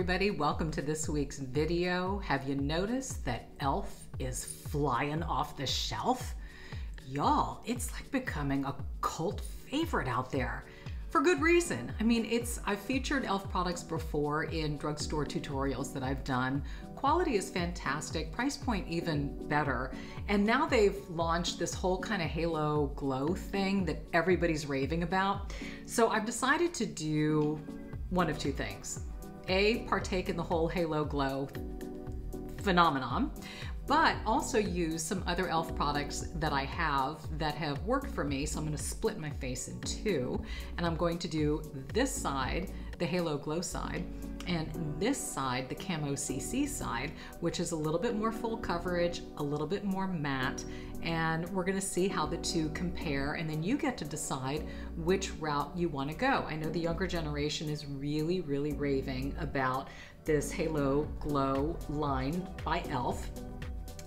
everybody, welcome to this week's video. Have you noticed that e.l.f. is flying off the shelf? Y'all, it's like becoming a cult favorite out there. For good reason. I mean, I've featured e.l.f. products before in drugstore tutorials that I've done. Quality is fantastic, price point even better. And now they've launched this whole kind of Halo Glow thing that everybody's raving about. So I've decided to do one of two things. A, partake in the whole Halo Glow phenomenon, but also use some other e.l.f. products that I have that have worked for me. So I'm gonna split my face in two, and I'm going to do this side, the Halo Glow side, and this side, the Camo CC side, which is a little bit more full coverage, a little bit more matte, and we're gonna see how the two compare, and then you get to decide which route you wanna go. I know the younger generation is really, really raving about this Halo Glow line by e.l.f.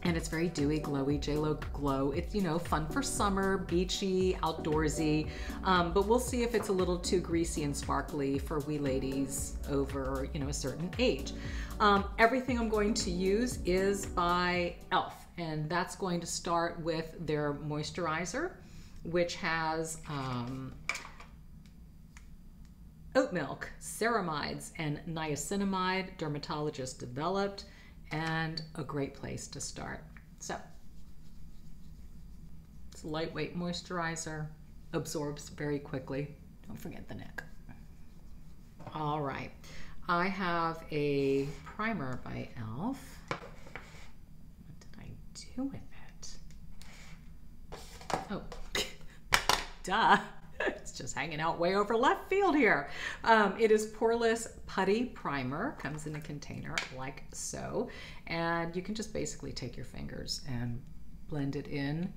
And it's very dewy, glowy, J.Lo glow. It's, you know, fun for summer, beachy, outdoorsy, but we'll see if it's a little too greasy and sparkly for we ladies over, you know, a certain age. Everything I'm going to use is by e.l.f. and that's going to start with their moisturizer, which has oat milk, ceramides, and niacinamide, dermatologist developed, and a great place to start. So, it's a lightweight moisturizer, absorbs very quickly. Don't forget the neck. All right, I have a primer by e.l.f. What did I do with it? Oh, duh. It's just hanging out way over left field here. It is Poreless Putty Primer, comes in a container like so, and you can just basically take your fingers and blend it in.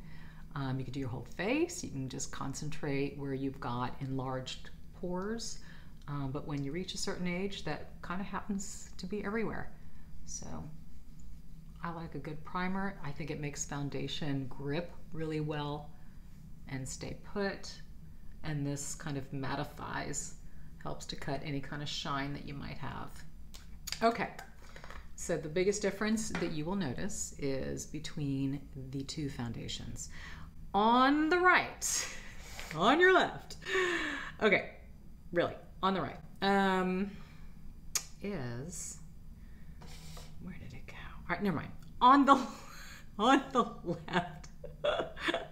You can do your whole face, you can just concentrate where you've got enlarged pores, but when you reach a certain age, that kind of happens to be everywhere. So I like a good primer. I think it makes foundation grip really well and stay put. And this kind of mattifies, helps to cut any kind of shine that you might have. Okay, so the biggest difference that you will notice is between the two foundations. On the right, on your left, okay, really, on the right, where did it go? All right, never mind. On the left,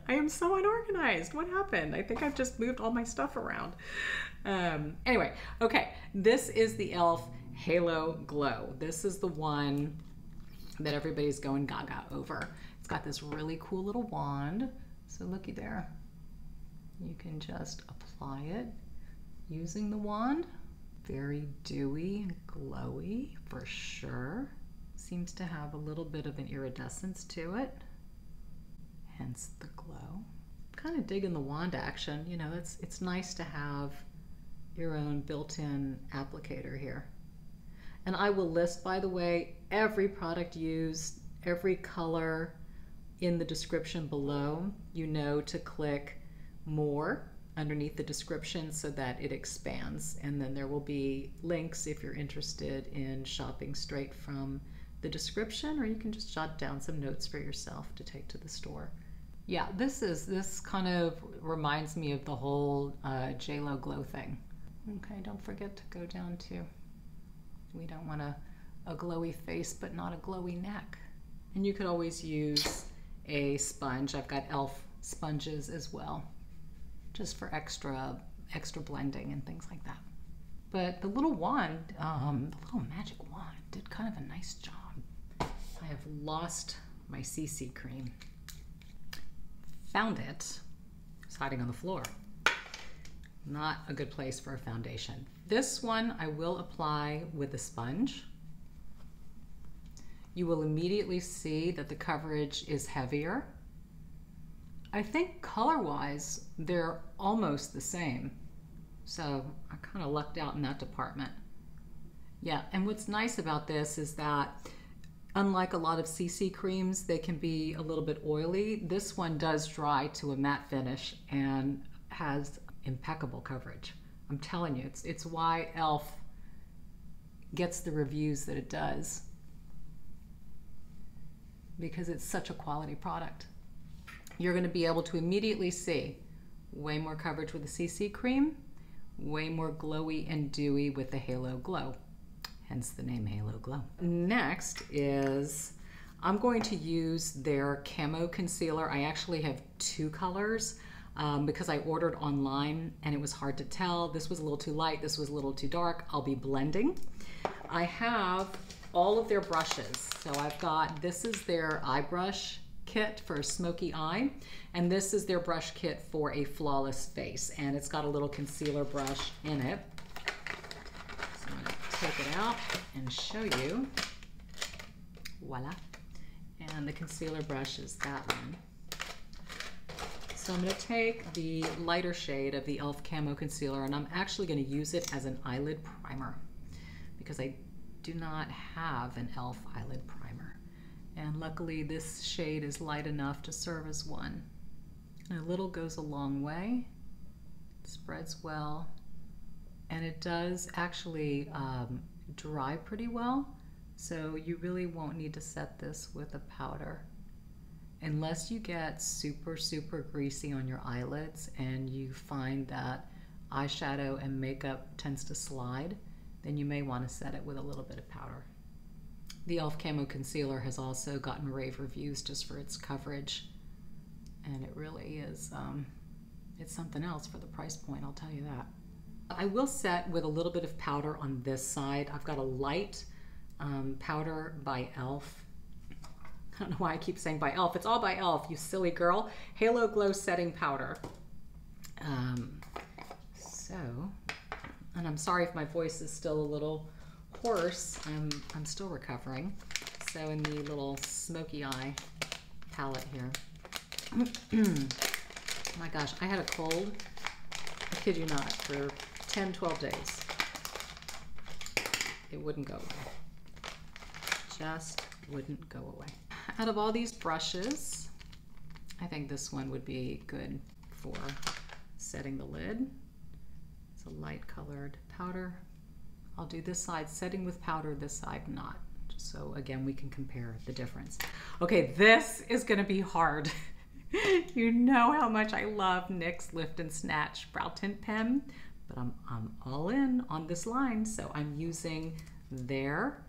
I am so unorganized. What happened? I think I've just moved all my stuff around. Anyway, okay, this is the e.l.f. Halo Glow. This is the one that everybody's going gaga over. It's got this really cool little wand. So looky there. You can just apply it using the wand. Very dewy and glowy for sure. Seems to have a little bit of an iridescence to it. Hence the glow. Kind of digging the wand action. You know, it's nice to have your own built-in applicator here. And I will list, by the way, every product used, every color in the description below. You know to click more underneath the description so that it expands. And then there will be links if you're interested in shopping straight from the description, or you can just jot down some notes for yourself to take to the store. Yeah, this kind of reminds me of the whole J.Lo glow thing. Okay, don't forget to go down to, we don't want a glowy face, but not a glowy neck. And you could always use a sponge. I've got e.l.f. sponges as well, just for extra blending and things like that. But the little wand, the little magic wand did kind of a nice job. I have lost my CC cream. Found it. It's hiding on the floor. Not a good place for a foundation. This one I will apply with a sponge. You will immediately see that the coverage is heavier. I think color-wise, they're almost the same. So I kind of lucked out in that department. Yeah, and what's nice about this is that unlike a lot of CC creams, they can be a little bit oily. This one does dry to a matte finish and has impeccable coverage. I'm telling you, it's why e.l.f. gets the reviews that it does because it's such a quality product. You're going to be able to immediately see way more coverage with the CC cream, way more glowy and dewy with the Halo Glow, hence the name Halo Glow. Next is, I'm going to use their Camo Concealer. I actually have two colors because I ordered online and it was hard to tell. This was a little too light, this was a little too dark. I'll be blending. I have all of their brushes. So I've got, this is their eye brush kit for Smoky Eye, and this is their brush kit for a Flawless Face, and it's got a little concealer brush in it. So I'm gonna take it out and show you. Voila. And the concealer brush is that one. So I'm gonna take the lighter shade of the E.L.F. Camo Concealer, and I'm actually gonna use it as an eyelid primer because I do not have an E.L.F. eyelid primer. And luckily this shade is light enough to serve as one. And a little goes a long way, spreads well, and it does actually dry pretty well. So you really won't need to set this with a powder unless you get super, super greasy on your eyelids and you find that eyeshadow and makeup tends to slide, then you may want to set it with a little bit of powder. The E.L.F. Camo Concealer has also gotten rave reviews just for its coverage, and it really is, it's something else for the price point, I'll tell you that. I will set with a little bit of powder on this side. I've got a light powder by E.L.F. I don't know why I keep saying by E.L.F. It's all by E.L.F., you silly girl. Halo Glow Setting Powder. And I'm sorry if my voice is still a little hoarse. I'm still recovering. So in the little Smoky Eye palette here. Oh my gosh, I had a cold, I kid you not, for 10, 12 days. It wouldn't go away. Just wouldn't go away. Out of all these brushes, I think this one would be good for setting the lid. It's a light colored powder. I'll do this side setting with powder, this side not. Just so again, we can compare the difference. Okay, this is gonna be hard. You know how much I love NYX Lift and Snatch Brow Tint Pen, but I'm all in on this line, so I'm using their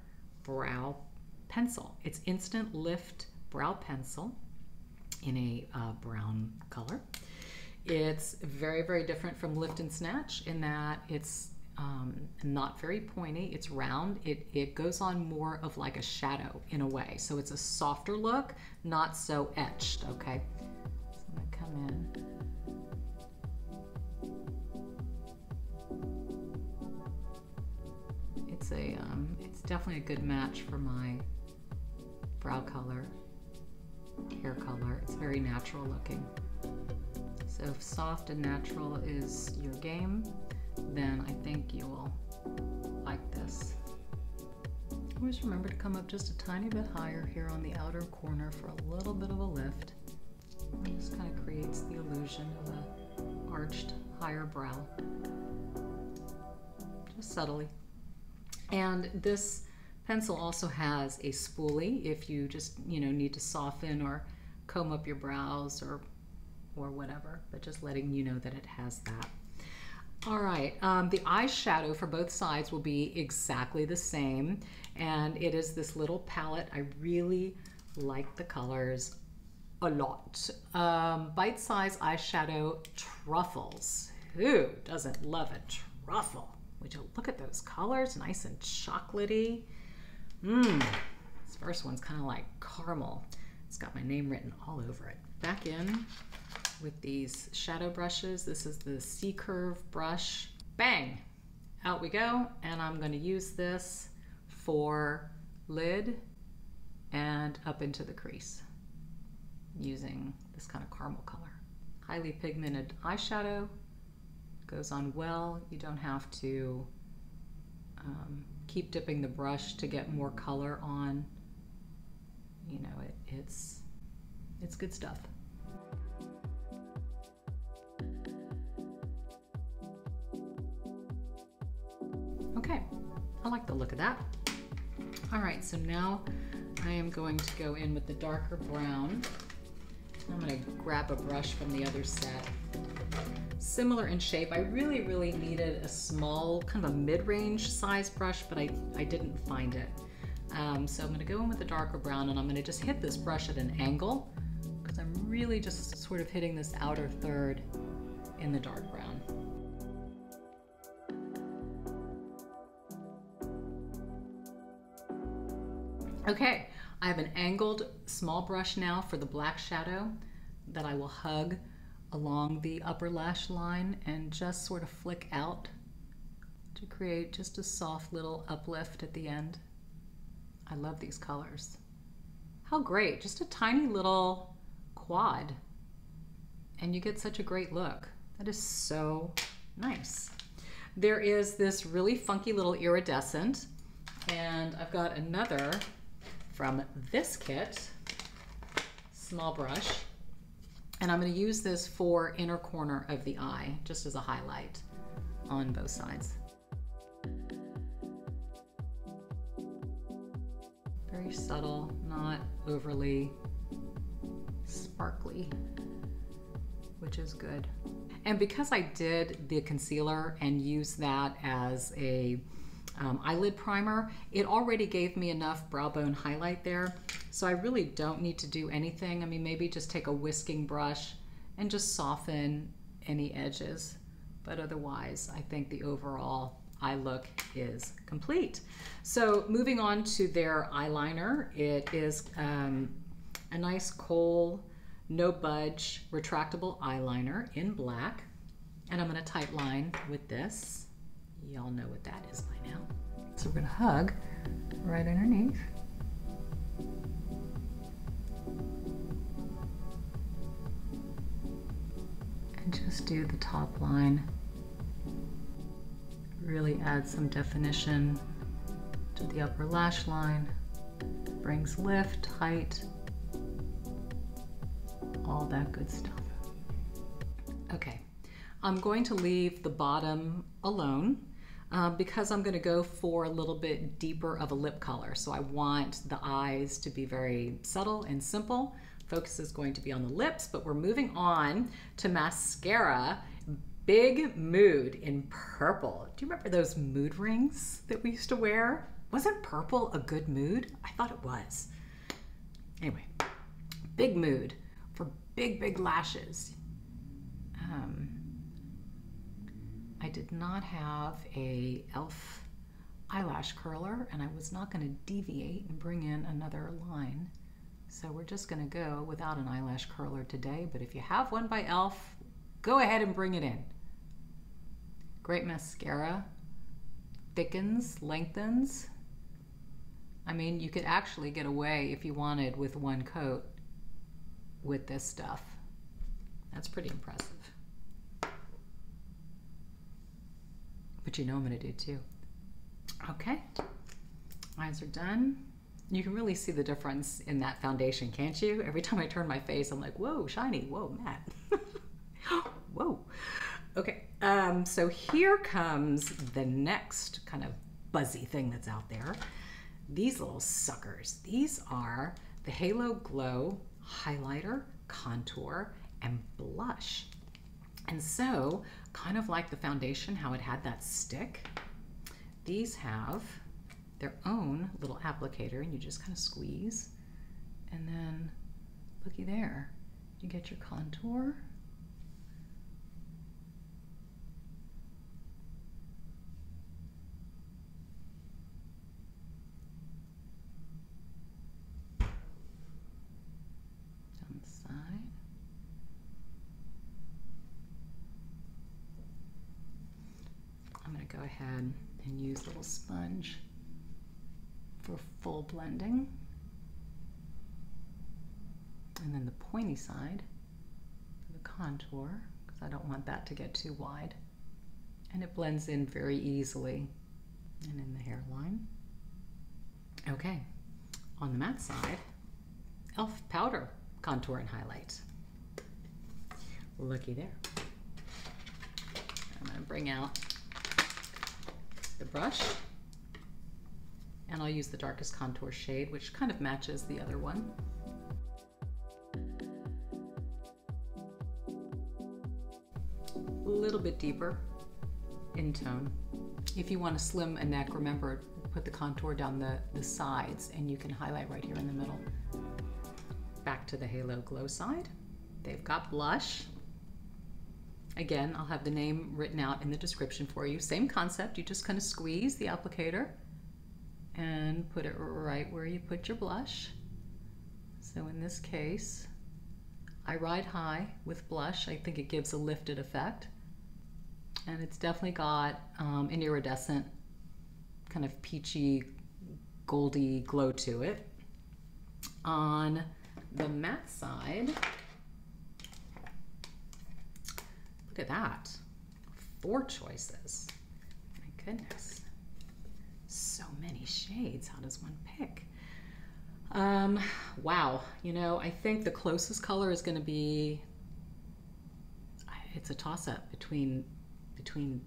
brow pencil. It's Instant Lift Brow Pencil in a brown color. It's very, very different from Lift and Snatch in that it's not very pointy, it's round, it goes on more of like a shadow in a way. So it's a softer look, not so etched, okay? So I'm gonna come in. It's definitely a good match for my brow color, hair color. It's very natural looking. So if soft and natural is your game, then I think you will like this. Always remember to come up just a tiny bit higher here on the outer corner for a little bit of a lift. It just kind of creates the illusion of an arched higher brow, just subtly. And this pencil also has a spoolie if you just, you know, need to soften or comb up your brows or whatever, but just letting you know that it has that. All right, the eyeshadow for both sides will be exactly the same, and it is this little palette. I really like the colors a lot. Bite Size Eyeshadow Truffles. Who doesn't love a truffle? Would you look at those colors? Nice and chocolatey. This first one's kind of like caramel. It's got my name written all over it. Back in with these shadow brushes. This is the C-curve brush. Bang! Out we go, and I'm gonna use this for lid and up into the crease using this kind of caramel color. Highly pigmented eyeshadow, goes on well. You don't have to keep dipping the brush to get more color on. You know, it's good stuff. I like the look of that. All right, so now I am going to go in with the darker brown. I'm gonna grab a brush from the other set. Similar in shape. I really needed a small, kind of a mid-range size brush, but I didn't find it. So I'm gonna go in with the darker brown and I'm gonna just hit this brush at an angle because I'm really just sort of hitting this outer third in the dark brown. Okay, I have an angled small brush now for the black shadow that I will hug along the upper lash line and just sort of flick out to create just a soft little uplift at the end. I love these colors. How great, just a tiny little quad and you get such a great look. That is so nice. There is this really funky little iridescent and I've got another from this kit, small brush. And I'm going to use this for inner corner of the eye, just as a highlight on both sides. Very subtle, not overly sparkly, which is good. And because I did the concealer and used that as a eyelid primer, it already gave me enough brow bone highlight there. So I really don't need to do anything. I mean, maybe just take a whisking brush and just soften any edges. But otherwise, I think the overall eye look is complete. So moving on to their eyeliner, it is a nice Kohl No Budge Retractable Eyeliner in black. And I'm gonna tight line with this. Y'all know what that is by now. So we're gonna hug right underneath. Just do the top line. Really adds some definition to the upper lash line. Brings lift, height, all that good stuff. Okay, I'm going to leave the bottom alone because I'm gonna go for a little bit deeper of a lip color. So I want the eyes to be very subtle and simple. Focus is going to be on the lips, but we're moving on to mascara. Big Mood in purple. Do you remember those mood rings that we used to wear? Wasn't purple a good mood? I thought it was. Anyway, Big Mood for big lashes. I did not have a E.L.F. eyelash curler, and I was not going to deviate and bring in another line. So we're just gonna go without an eyelash curler today, but if you have one by e.l.f., go ahead and bring it in. Great mascara, thickens, lengthens. I mean, you could actually get away if you wanted with one coat with this stuff. That's pretty impressive. But you know I'm gonna do too. Okay, eyes are done. You can really see the difference in that foundation, can't you? Every time I turn my face, I'm like, whoa, shiny, whoa, matte, whoa. Okay, so here comes the next kind of buzzy thing that's out there. These little suckers. These are the Halo Glow Highlighter, Contour, and Blush. And so, kind of like the foundation, how it had that stick, these have their own little applicator and you just kind of squeeze and then looky there, you get your contour. Down the side. I'm gonna go ahead and use a little sponge for full blending. And then the pointy side for the contour, because I don't want that to get too wide. And it blends in very easily and in the hairline. Okay, on the matte side, e.l.f. powder, contour and highlight. Looky there. I'm gonna bring out the brush. and I'll use the darkest contour shade, which kind of matches the other one. A little bit deeper in tone. If you want to slim a neck, remember, put the contour down the sides, and you can highlight right here in the middle. Back to the Halo Glow side. They've got blush. Again, I'll have the name written out in the description for you. Same concept, you just kind of squeeze the applicator and put it right where you put your blush. So in this case, I ride high with blush. I think it gives a lifted effect. And it's definitely got an iridescent, kind of peachy, goldy glow to it. On the matte side, look at that, 4 choices. My goodness, so many shades. How does one pick? Wow, you know, I think the closest color is going to be, it's a toss-up between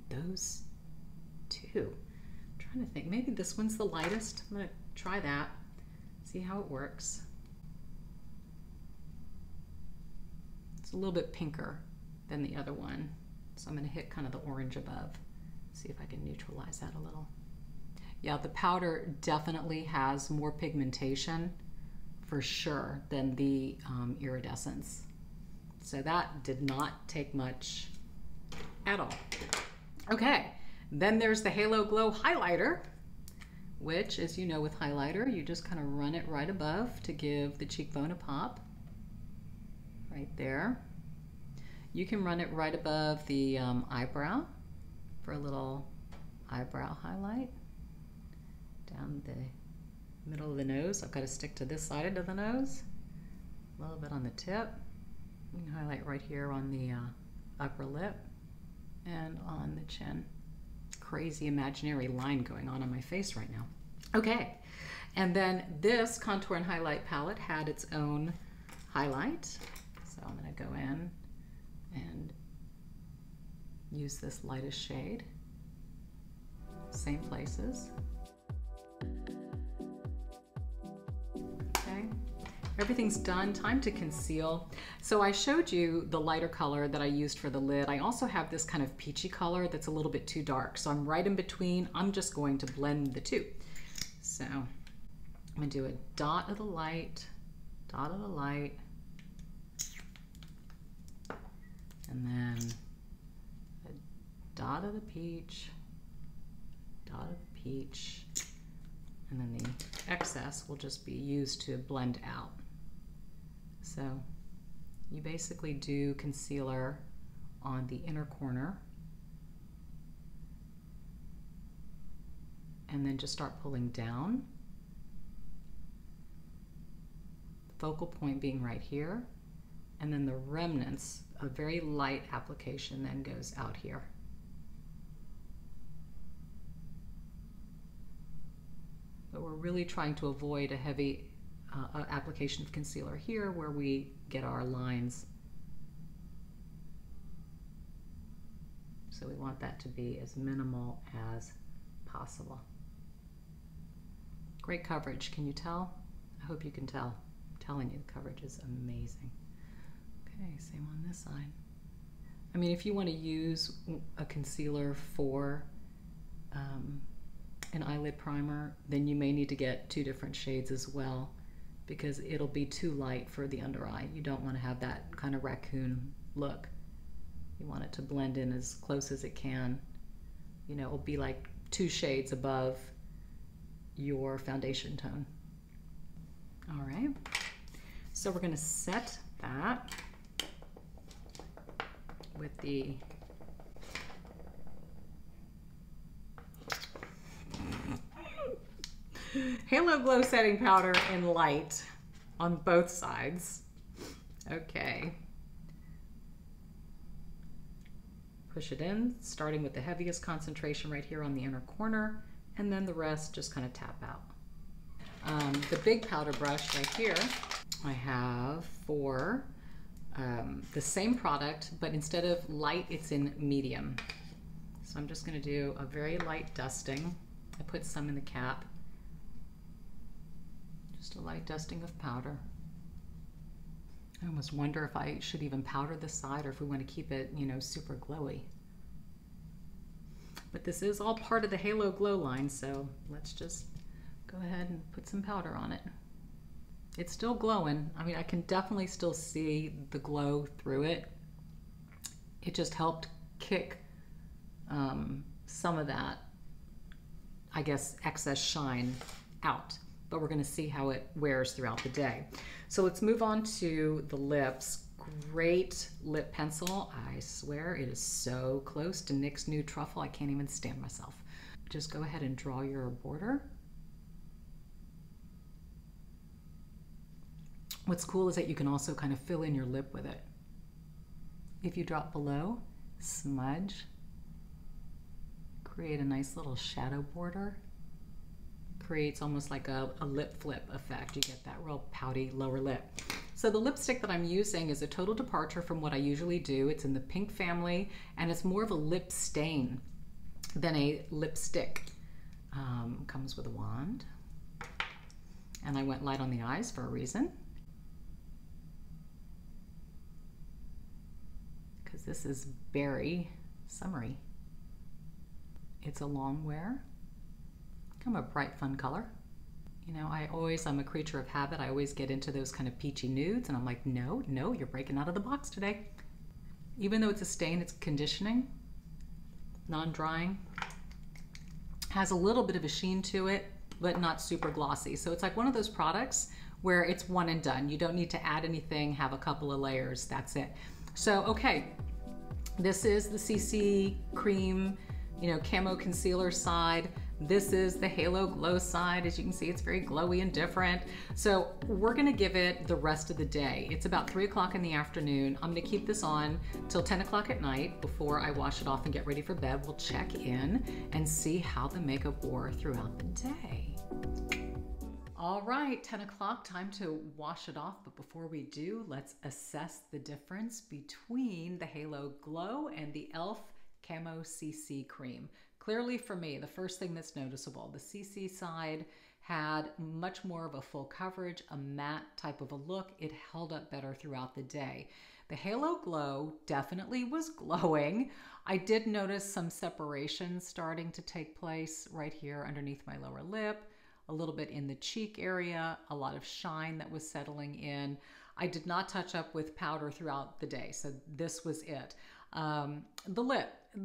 those two. I'm trying to think, maybe this one's the lightest. I'm going to try that, see how it works. It's a little bit pinker than the other one, so I'm going to hit kind of the orange above, see if I can neutralize that a little. Yeah, the powder definitely has more pigmentation for sure than the iridescence, so that did not take much at all. Okay, then there's the Halo Glow highlighter, which, as you know, with highlighter you just kind of run it right above to give the cheekbone a pop right there. You can run it right above the eyebrow for a little eyebrow highlight. Down the middle of the nose, I've got to stick to this side of the nose, a little bit on the tip. You can highlight right here on the upper lip and on the chin. Crazy imaginary line going on my face right now. Okay, and then this contour and highlight palette had its own highlight, so I'm going to go in and use this lightest shade, same places. Okay, everything's done. Time to conceal. So I showed you the lighter color that I used for the lid. I also have this kind of peachy color that's a little bit too dark, so I'm right in between. I'm just going to blend the two. So I'm going to do a dot of the light, dot of the light, and then a dot of the peach, dot of the peach, and then the excess will just be used to blend out. So you basically do concealer on the inner corner and then just start pulling down, the focal point being right here, and then the remnants, a very light application, then goes out here. But we're really trying to avoid a heavy application of concealer here where we get our lines. So we want that to be as minimal as possible. Great coverage, can you tell? I hope you can tell. I'm telling you, the coverage is amazing. Okay, same on this side. I mean, if you want to use a concealer for an eyelid primer, then you may need to get 2 different shades as well, because it'll be too light for the under eye. You don't want to have that kind of raccoon look. You want it to blend in as close as it can. You know, it'll be like 2 shades above your foundation tone. All right, so we're going to set that with the Halo Glow Setting Powder and Light on both sides. Okay. Push it in, starting with the heaviest concentration right here on the inner corner, and then the rest just kind of tap out. The big powder brush right here, I have for the same product, but instead of light, it's in medium. So I'm just going to do a very light dusting. I put some in the cap. Just a light dusting of powder. I almost wonder if I should even powder this side or if we want to keep it, you know, super glowy. But this is all part of the Halo Glow line, so let's just go ahead and put some powder on it. It's still glowing. I mean, I can definitely still see the glow through it. It just helped kick some of that, I guess, excess shine out. But we're gonna see how it wears throughout the day. So let's move on to the lips. Great lip pencil. I swear it is so close to NYX Nude Truffle. I can't even stand myself. Just go ahead and draw your border. What's cool is that you can also kind of fill in your lip with it. If you drop below, smudge, create a nice little shadow border. Creates almost like a lip flip effect. You get that real pouty lower lip. So the lipstick that I'm using is a total departure from what I usually do. It's in the pink family, and it's more of a lip stain than a lipstick. Comes with a wand. And I went light on the eyes for a reason, because this is very summery. It's a long wear. Come a bright, fun color. You know, I'm a creature of habit. I always get into those kind of peachy nudes, and I'm like, no, you're breaking out of the box today. Even though it's a stain, it's conditioning, non-drying, has a little bit of a sheen to it, but not super glossy. So it's like one of those products where it's one and done. You don't need to add anything, have a couple of layers, that's it. So, okay, this is the CC Cream, you know, Camo Concealer side. This is the Halo Glow side. As you can see, it's very glowy and different. So we're gonna give it the rest of the day. It's about 3 o'clock in the afternoon. I'm gonna keep this on till 10 o'clock at night before I wash it off and get ready for bed. We'll check in and see how the makeup wore throughout the day. All right, 10 o'clock, time to wash it off. But before we do, let's assess the difference between the Halo Glow and the E.L.F. Camo CC Cream. Clearly for me, the first thing that's noticeable, the CC side had much more of a full coverage, a matte type of a look. It held up better throughout the day. The Halo Glow definitely was glowing. I did notice some separation starting to take place right here underneath my lower lip, a little bit in the cheek area, a lot of shine that was settling in. I did not touch up with powder throughout the day, so this was it.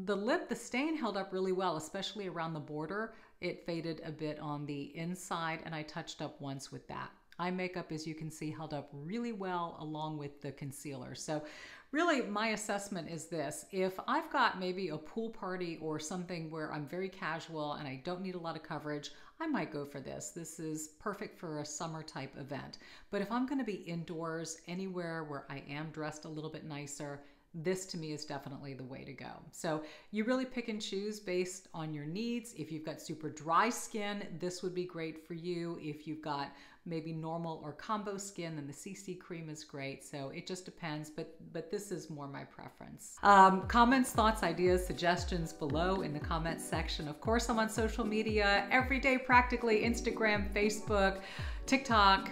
The stain held up really well, especially around the border. It faded a bit on the inside, and I touched up once with that. Eye makeup, as you can see, held up really well along with the concealer. So really my assessment is this: if I've got maybe a pool party or something where I'm very casual and I don't need a lot of coverage, I might go for this. This is perfect for a summer type event. But if I'm going to be indoors anywhere where I am dressed a little bit nicer, this to me is definitely the way to go. So you really pick and choose based on your needs. If you've got super dry skin, this would be great for you. If you've got maybe normal or combo skin, then the CC Cream is great. So it just depends, but this is more my preference. Comments, thoughts, ideas, suggestions below in the comments section. Of course, I'm on social media every day, practically: Instagram, Facebook, TikTok.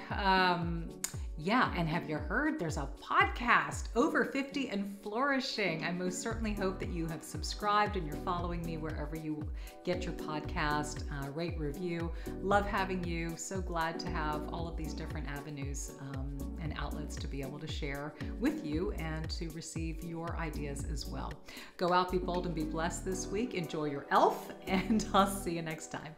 Yeah, and have you heard there's a podcast, Over 50 and Flourishing? I most certainly hope that you have subscribed and you're following me wherever you get your podcast. Rate, review. Love having you. So glad to have all of these different avenues and outlets to be able to share with you and to receive your ideas as well. Go out, be bold, and be blessed this week. Enjoy your E.L.F., and I'll see you next time.